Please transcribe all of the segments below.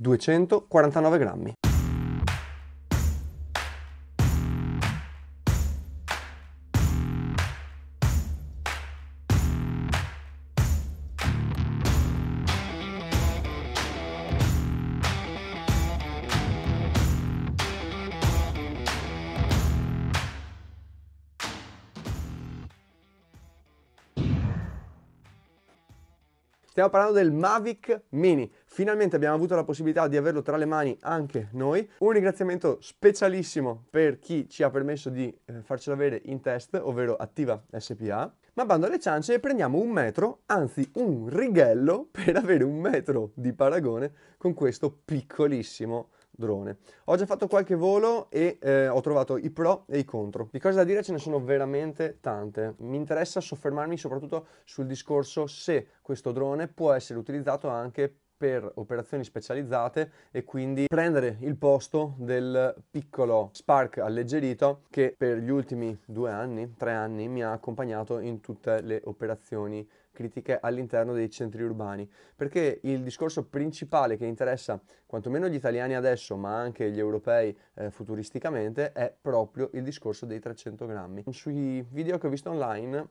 249 grammi. Stiamo parlando del Mavic Mini, finalmente abbiamo avuto la possibilità di averlo tra le mani anche noi. Un ringraziamento specialissimo per chi ci ha permesso di farcelo avere in test, ovvero Attiva SPA. Ma bando alle ciance e prendiamo un metro, anzi un righello, per avere un metro di paragone con questo piccolissimo drone. Ho già fatto qualche volo e ho trovato i pro e i contro. Di cose da dire ce ne sono veramente tante. Mi interessa soffermarmi soprattutto sul discorso se questo drone può essere utilizzato anche per operazioni specializzate e quindi prendere il posto del piccolo Spark alleggerito che per gli ultimi 2 anni, 3 anni mi ha accompagnato in tutte le operazioni critiche all'interno dei centri urbani, perché il discorso principale che interessa quantomeno gli italiani adesso, ma anche gli europei futuristicamente, è proprio il discorso dei 300 grammi. Sui video che ho visto online,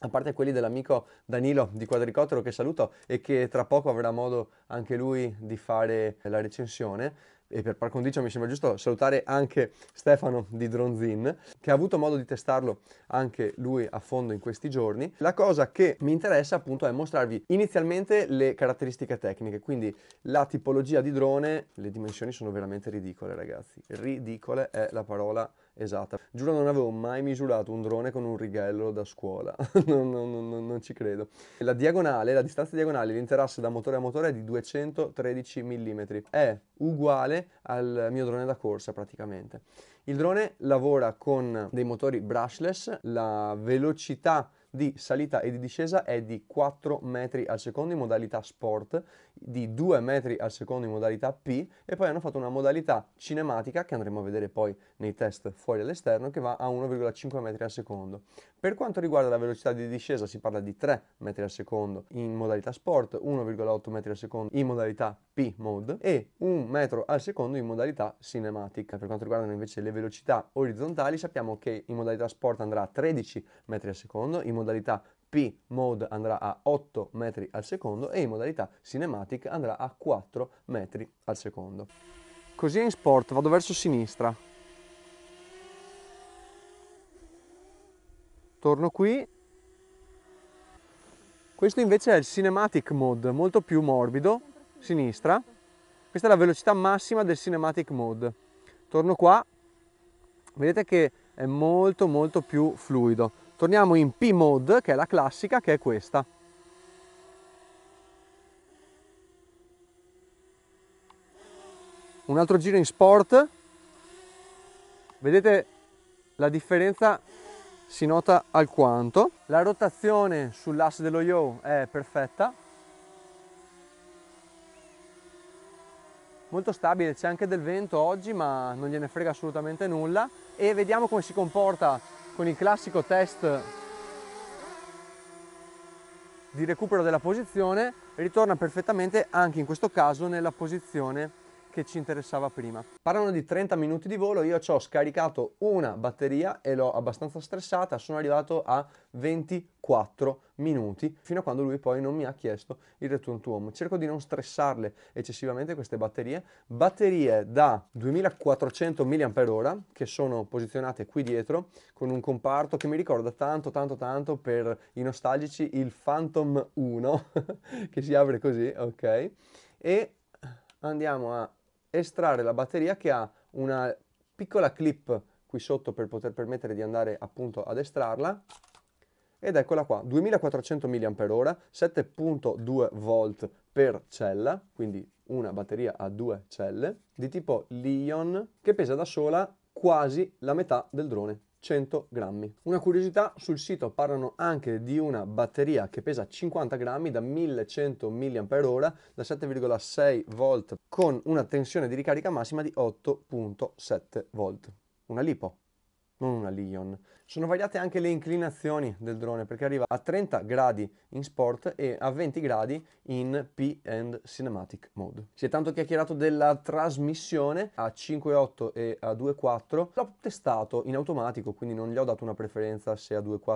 a parte quelli dell'amico Danilo di Quadricottero, che saluto e che tra poco avrà modo anche lui di fare la recensione, e per par condicio mi sembra giusto salutare anche Stefano di Dronzin, che ha avuto modo di testarlo anche lui a fondo in questi giorni. La cosa che mi interessa appunto è mostrarvi inizialmente le caratteristiche tecniche, quindi la tipologia di drone. Le dimensioni sono veramente ridicole, ragazzi, ridicole è la parola esatta. Giuro, non avevo mai misurato un drone con un righello da scuola. Non ci credo. La diagonale, la distanza diagonale, l'interasse da motore a motore è di 213 mm. È uguale al mio drone da corsa praticamente. Il drone lavora con dei motori brushless, la velocità di salita e di discesa è di 4 metri al secondo in modalità sport, di 2 metri al secondo in modalità P, e poi hanno fatto una modalità cinematica che andremo a vedere poi nei test fuori all'esterno, che va a 1,5 metri al secondo. Per quanto riguarda la velocità di discesa si parla di 3 metri al secondo in modalità sport, 1,8 metri al secondo in modalità P mode e 1 metro al secondo in modalità cinematica. Per quanto riguardano invece le velocità orizzontali, sappiamo che in modalità sport andrà a 13 metri al secondo, in modalità P mode andrà a 8 metri al secondo e in modalità cinematic andrà a 4 metri al secondo. Così è in sport, vado verso sinistra, torno qui. Questo invece è il cinematic mode, molto più morbido, sinistra. Questa è la velocità massima del cinematic mode. Torno qua, vedete che è molto più fluido. Torniamo in P-Mode, che è la classica, che è questa. Un altro giro in Sport. Vedete, la differenza si nota alquanto. La rotazione sull'asse dello yaw è perfetta. Molto stabile, c'è anche del vento oggi, ma non gliene frega assolutamente nulla. E vediamo come si comporta con il classico test di recupero della posizione. Ritorna perfettamente anche in questo caso nella posizione che ci interessava prima. Parlano di 30 minuti di volo, io ci ho scaricato una batteria e l'ho abbastanza stressata, sono arrivato a 24 minuti, fino a quando lui poi non mi ha chiesto il return to home. Cerco di non stressarle eccessivamente queste batterie da 2400 mAh che sono posizionate qui dietro, con un comparto che mi ricorda tanto per i nostalgici il Phantom 1 che si apre così, ok, e andiamo a estrarre la batteria, che ha una piccola clip qui sotto per poter permettere di andare appunto ad estrarla. Ed eccola qua, 2400 mAh, 7.2 volt per cella, quindi una batteria a 2 celle, di tipo Li-ion, che pesa da sola quasi la metà del drone, 100 grammi. Una curiosità, sul sito parlano anche di una batteria che pesa 50 grammi da 1100 mAh, da 7,6 volt, con una tensione di ricarica massima di 8.7 volt. Una lipo. non una Lion. Sono variate anche le inclinazioni del drone, perché arriva a 30 gradi in sport e a 20 gradi in P&Cinematic mode. Si è tanto chiacchierato della trasmissione a 5.8 e a 2.4. L'ho testato in automatico, quindi non gli ho dato una preferenza se a 2.4 o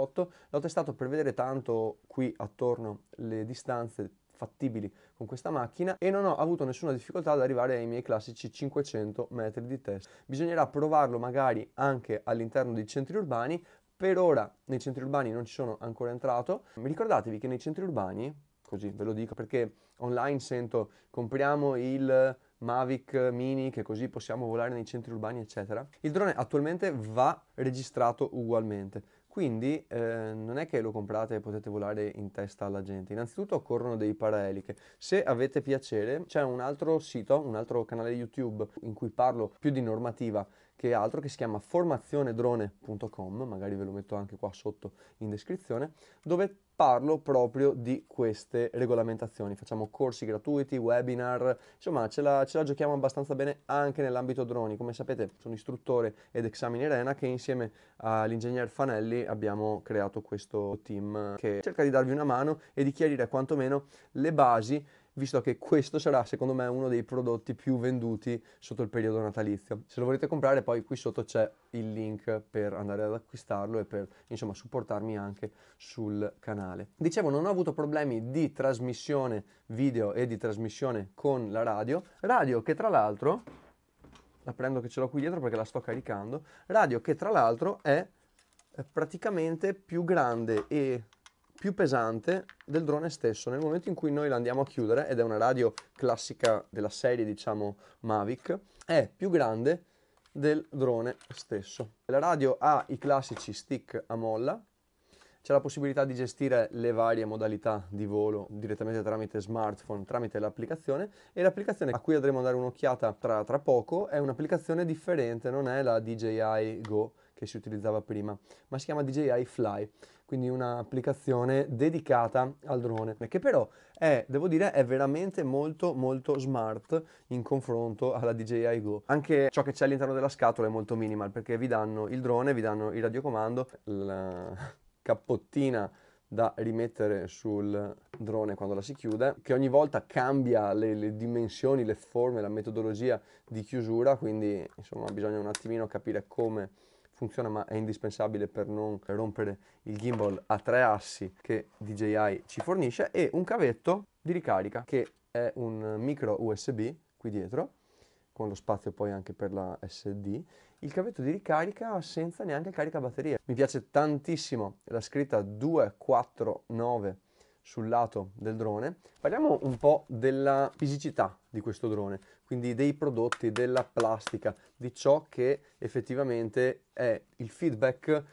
a 5.8. L'ho testato per vedere tanto qui attorno le distanze fattibili con questa macchina e non ho avuto nessuna difficoltà ad arrivare ai miei classici 500 metri di test. Bisognerà provarlo magari anche all'interno dei centri urbani. Per ora nei centri urbani non ci sono ancora entrato. Ricordatevi che nei centri urbani, così ve lo dico perché online sento compriamo il Mavic Mini che così possiamo volare nei centri urbani eccetera, il drone attualmente va registrato ugualmente. Quindi non è che lo comprate e potete volare in testa alla gente. Innanzitutto occorrono dei paraeliche. Se avete piacere c'è un altro sito, un altro canale YouTube in cui parlo più di normativa che altro, che si chiama formazionedrone.com, magari ve lo metto anche qua sotto in descrizione, dove parlo proprio di queste regolamentazioni. Facciamo corsi gratuiti, webinar, insomma ce la giochiamo abbastanza bene anche nell'ambito droni. Come sapete sono istruttore ed examiner ENAC e insieme all'ingegner Fanelli abbiamo creato questo team che cerca di darvi una mano e di chiarire quantomeno le basi, visto che questo sarà secondo me uno dei prodotti più venduti sotto il periodo natalizio. Se lo volete comprare poi qui sotto c'è il link per andare ad acquistarlo e per insomma supportarmi anche sul canale. Dicevo, non ho avuto problemi di trasmissione video e di trasmissione con la radio che tra l'altro la prendo che ce l'ho qui dietro perché la sto caricando, radio che tra l'altro è praticamente più grande e più pesante del drone stesso nel momento in cui noi la andiamo a chiudere, ed è una radio classica della serie diciamo Mavic, è più grande del drone stesso. La radio ha i classici stick a molla, c'è la possibilità di gestire le varie modalità di volo direttamente tramite smartphone, tramite l'applicazione, e l'applicazione a cui andremo a dare un'occhiata tra poco è un'applicazione differente, non è la DJI Go che si utilizzava prima, ma si chiama DJI Fly, quindi un'applicazione dedicata al drone, che però è, devo dire, è veramente molto molto smart in confronto alla DJI Go. Anche ciò che c'è all'interno della scatola è molto minimal, perché vi danno il drone, vi danno il radiocomando, la cappottina da rimettere sul drone quando la si chiude, che ogni volta cambia le dimensioni, le forme, la metodologia di chiusura, quindi insomma bisogna un attimino capire come funziona, ma è indispensabile per non rompere il gimbal a 3 assi che DJI ci fornisce, e un cavetto di ricarica che è un micro USB qui dietro, con lo spazio poi anche per la SD, il cavetto di ricarica senza neanche caricabatterie. Mi piace tantissimo la scritta 249 sul lato del drone. Parliamo un po' della fisicità di questo drone, quindi dei prodotti, della plastica, di ciò che effettivamente è il feedback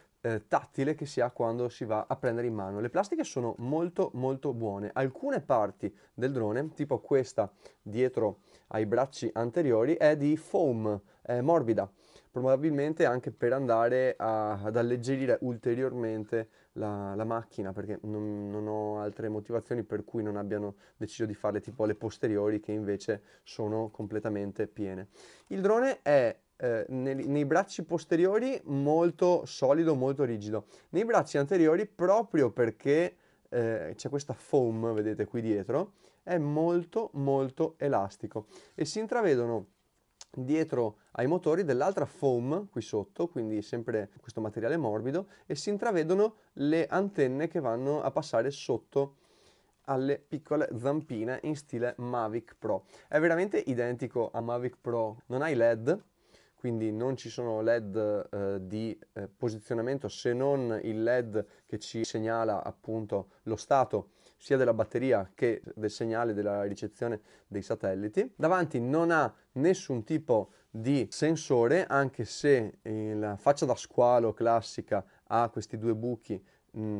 tattile che si ha quando si va a prendere in mano. Le plastiche sono molto molto buone. Alcune parti del drone, tipo questa dietro ai bracci anteriori, è di foam, è morbida, probabilmente anche per andare ad alleggerire ulteriormente la macchina, perché non ho altre motivazioni per cui non abbiano deciso di farle tipo le posteriori, che invece sono completamente piene. Il drone è nei bracci posteriori molto solido, molto rigido, nei bracci anteriori proprio perché c'è questa foam, vedete qui dietro, è molto molto elastico, e si intravedono dietro ai motori dell'altra foam qui sotto, quindi sempre questo materiale morbido, e si intravedono le antenne che vanno a passare sotto alle piccole zampine in stile Mavic Pro. È veramente identico a Mavic Pro, non ha i LED, quindi non ci sono LED di posizionamento, se non il LED che ci segnala appunto lo stato sia della batteria che del segnale della ricezione dei satelliti. Davanti non ha nessun tipo di sensore, anche se la faccia da squalo classica ha questi due buchi,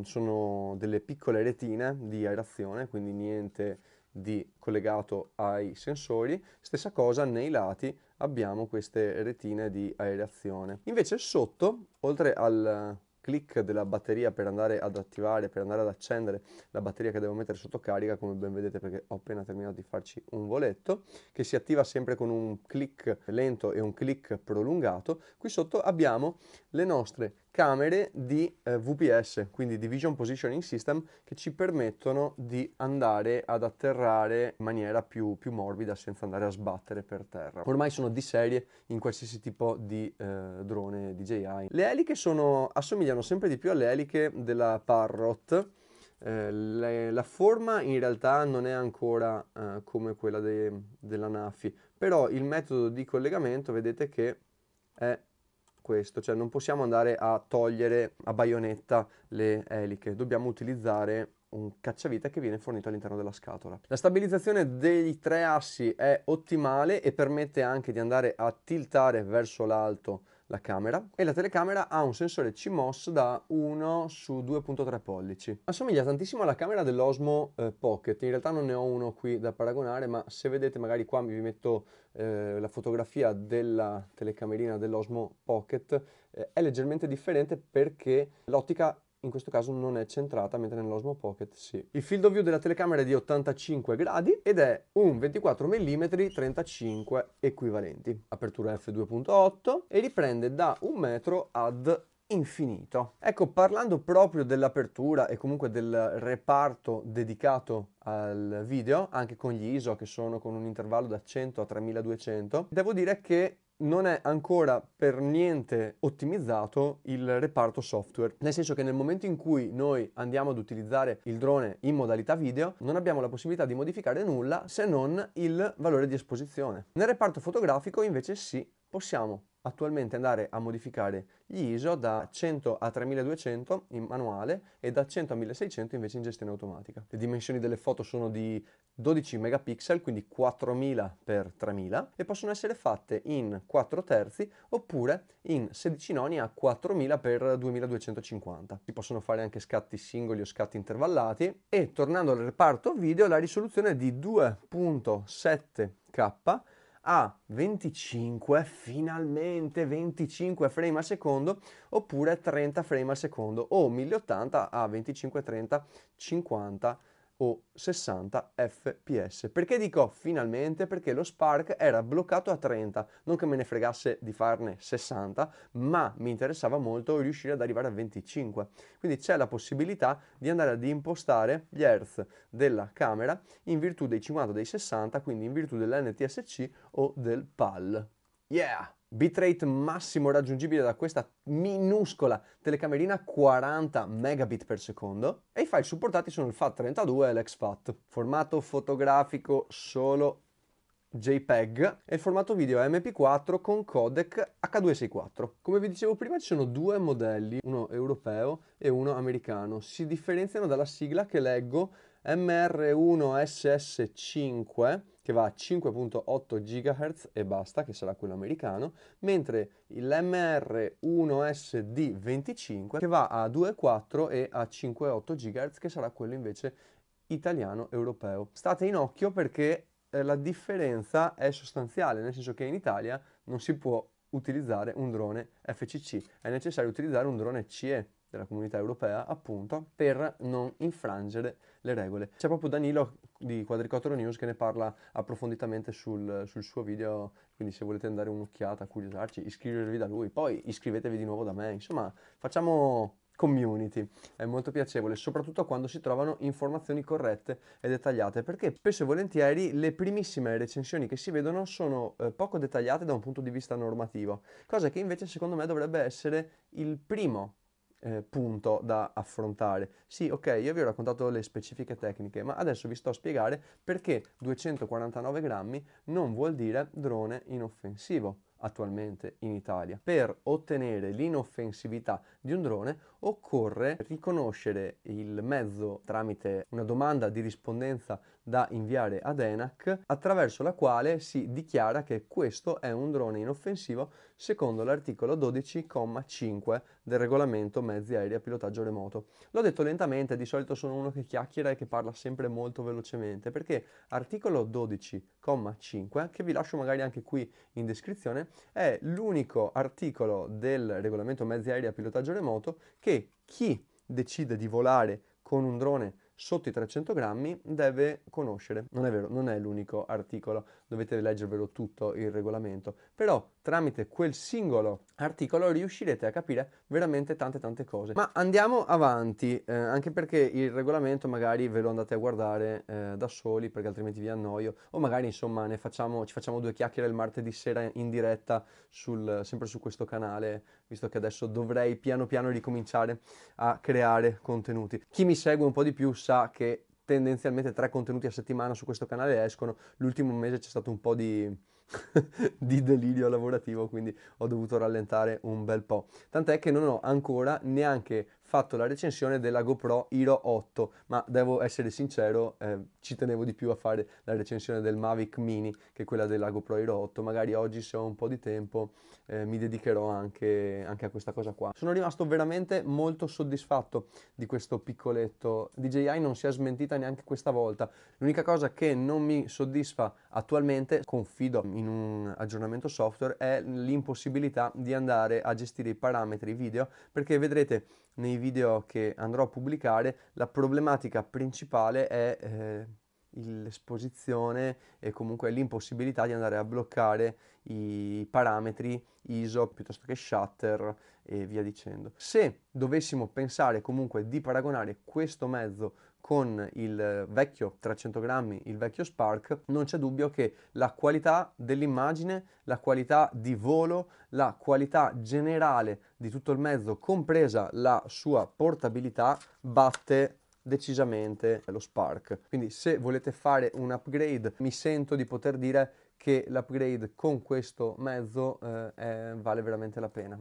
sono delle piccole retine di aerazione, quindi niente di collegato ai sensori. Stessa cosa nei lati, abbiamo queste retine di aerazione. Invece sotto, oltre al click della batteria per andare ad attivare, per andare ad accendere la batteria che devo mettere sotto carica, come ben vedete, perché ho appena terminato di farci un voletto, che si attiva sempre con un click lento e un click prolungato. Qui sotto abbiamo le nostre camere di VPS, quindi di Vision Positioning System, che ci permettono di andare ad atterrare in maniera più morbida, senza andare a sbattere per terra. Ormai sono di serie in qualsiasi tipo di drone DJI. Le eliche assomigliano sempre di più alle eliche della Parrot. La forma in realtà non è ancora come quella dell'Anafi, però il metodo di collegamento vedete che è questo, cioè non possiamo andare a togliere a baionetta le eliche, dobbiamo utilizzare un cacciavite che viene fornito all'interno della scatola. La stabilizzazione dei tre assi è ottimale e permette anche di andare a tiltare verso l'alto la camera, e la telecamera ha un sensore CMOS da 1/2.3 pollici. Assomiglia tantissimo alla camera dell'Osmo Pocket, in realtà non ne ho uno qui da paragonare, ma se vedete magari qua vi metto la fotografia della telecamerina dell'Osmo Pocket, è leggermente differente perché l'ottica in questo caso non è centrata, mentre nell'Osmo Pocket sì. Il field of view della telecamera è di 85 gradi ed è un 24 mm 35 equivalenti. Apertura f2.8 e riprende da 1 metro ad infinito. Ecco, parlando proprio dell'apertura e comunque del reparto dedicato al video, anche con gli ISO che sono con un intervallo da 100 a 3200, devo dire che non è ancora per niente ottimizzato il reparto software, nel senso che nel momento in cui noi andiamo ad utilizzare il drone in modalità video non abbiamo la possibilità di modificare nulla se non il valore di esposizione. Nel reparto fotografico invece sì, possiamo attualmente andare a modificare gli ISO da 100 a 3200 in manuale e da 100 a 1600 invece in gestione automatica. Le dimensioni delle foto sono di 12 megapixel, quindi 4000 x 3000, e possono essere fatte in 4/3 oppure in 16 noni a 4000 x 2250. Si possono fare anche scatti singoli o scatti intervallati. E tornando al reparto video, la risoluzione è di 2.7K a 25, finalmente 25 frame al secondo, oppure 30 frame al secondo, o 1080 a 25, 30, 50 o 60 fps. Perché dico finalmente? Perché lo Spark era bloccato a 30, non che me ne fregasse di farne 60, ma mi interessava molto riuscire ad arrivare a 25. Quindi c'è la possibilità di andare ad impostare gli hertz della camera in virtù dei 50, dei 60, quindi in virtù dell'NTSC o del PAL. Yeah! Bitrate massimo raggiungibile da questa minuscola telecamerina, 40 megabit per secondo, e i file supportati sono il FAT32 e l'exFAT. Formato fotografico solo JPEG e il formato video MP4 con codec H264. Come vi dicevo prima, ci sono due modelli, uno europeo e uno americano. Si differenziano dalla sigla che leggo, MR1SS5, che va a 5.8 GHz e basta, che sarà quello americano, mentre il MR1SD25 che va a 2.4 e a 5.8 GHz, che sarà quello invece italiano europeo. State in occhio perché la differenza è sostanziale, nel senso che in Italia non si può utilizzare un drone FCC, è necessario utilizzare un drone CE della comunità europea, appunto, per non infrangere le regole. C'è proprio Danilo di Quadricottero News che ne parla approfonditamente sul suo video, quindi se volete andare un'occhiata, curiosarci, iscrivervi da lui, poi iscrivetevi di nuovo da me, insomma facciamo community, è molto piacevole, soprattutto quando si trovano informazioni corrette e dettagliate, perché spesso e volentieri le primissime recensioni che si vedono sono poco dettagliate da un punto di vista normativo, cosa che invece secondo me dovrebbe essere il primo punto da affrontare. Sì, ok, io vi ho raccontato le specifiche tecniche, ma adesso vi sto a spiegare perché 249 grammi non vuol dire drone inoffensivo attualmente in Italia. Per ottenere l'inoffensività di un drone occorre riconoscere il mezzo tramite una domanda di rispondenza da inviare ad ENAC, attraverso la quale si dichiara che questo è un drone inoffensivo secondo l'articolo 12,5 del regolamento mezzi aerei a pilotaggio remoto. L'ho detto lentamente, di solito sono uno che chiacchiera e che parla sempre molto velocemente, perché articolo 12,5, che vi lascio magari anche qui in descrizione, è l'unico articolo del regolamento mezzi aerei a pilotaggio remoto che chi decide di volare con un drone sotto i 300 grammi deve conoscere. Non è vero, non è l'unico articolo, dovete leggervelo tutto il regolamento, però tramite quel singolo articolo riuscirete a capire veramente tante cose. Ma andiamo avanti, anche perché il regolamento magari ve lo andate a guardare da soli, perché altrimenti vi annoio, o magari insomma ci facciamo due chiacchiere il martedì sera in diretta sempre su questo canale, visto che adesso dovrei piano piano ricominciare a creare contenuti. Chi mi segue un po' di più sa che tendenzialmente 3 contenuti a settimana su questo canale escono. L'ultimo mese c'è stato un po' di delirio lavorativo, quindi ho dovuto rallentare un bel po', tant'è che non ho ancora neanche fatto la recensione della GoPro Hero 8, ma devo essere sincero, ci tenevo di più a fare la recensione del Mavic Mini che quella della GoPro Hero 8, magari oggi se ho un po' di tempo mi dedicherò anche a questa cosa qua. Sono rimasto veramente molto soddisfatto di questo piccoletto, DJI non si è smentita neanche questa volta. L'unica cosa che non mi soddisfa attualmente, confido in un aggiornamento software, è l'impossibilità di andare a gestire i parametri video, perché vedrete nei video che andrò a pubblicare la problematica principale è l'esposizione e comunque l'impossibilità di andare a bloccare i parametri ISO piuttosto che shutter e via dicendo. Se dovessimo pensare comunque di paragonare questo mezzo con il vecchio 300 grammi, il vecchio Spark, non c'è dubbio che la qualità dell'immagine, la qualità di volo, la qualità generale di tutto il mezzo, compresa la sua portabilità, batte decisamente lo Spark. Quindi se volete fare un upgrade, mi sento di poter dire che l'upgrade con questo mezzo vale veramente la pena.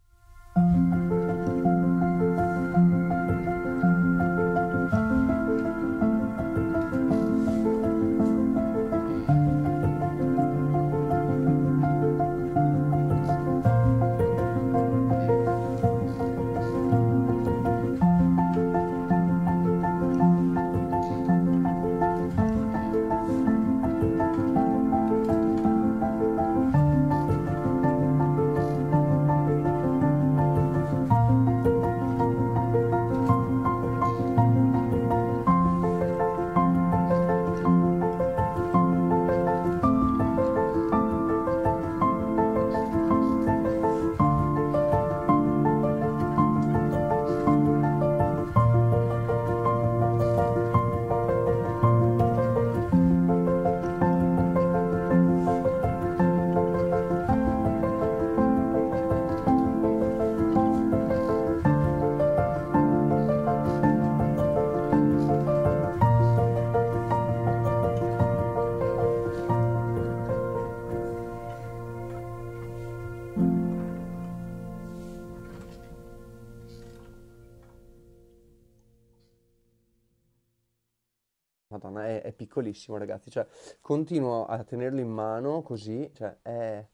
Madonna, è piccolissimo ragazzi, cioè continuo a tenerlo in mano così, cioè è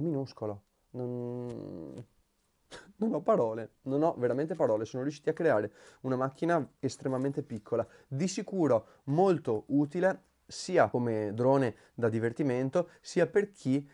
minuscolo, non ho parole, non ho veramente parole. Sono riusciti a creare una macchina estremamente piccola, di sicuro molto utile sia come drone da divertimento, sia per chi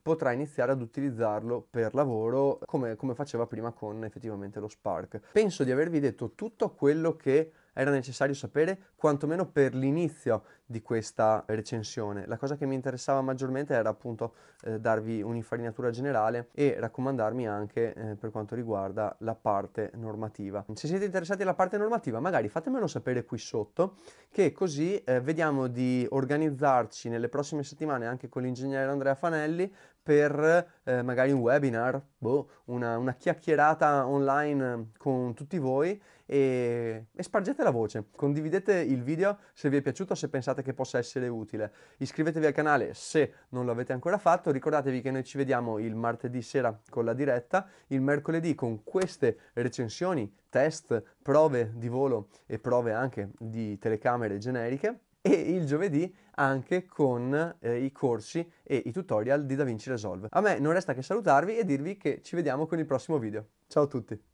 potrà iniziare ad utilizzarlo per lavoro come faceva prima con effettivamente lo Spark. Penso di avervi detto tutto quello che era necessario sapere, quantomeno per l'inizio di questa recensione. La cosa che mi interessava maggiormente era appunto darvi un'infarinatura generale e raccomandarmi anche per quanto riguarda la parte normativa. Se siete interessati alla parte normativa, magari fatemelo sapere qui sotto, che così vediamo di organizzarci nelle prossime settimane anche con l'ingegnere Andrea Fanelli per magari un webinar, una chiacchierata online con tutti voi, e spargete la voce, condividete il video se vi è piaciuto, se pensate che possa essere utile, iscrivetevi al canale se non l'avete ancora fatto, ricordatevi che noi ci vediamo il martedì sera con la diretta, il mercoledì con queste recensioni, test, prove di volo e prove anche di telecamere generiche, e il giovedì anche con i corsi e i tutorial di DaVinci Resolve. A me non resta che salutarvi e dirvi che ci vediamo con il prossimo video. Ciao a tutti!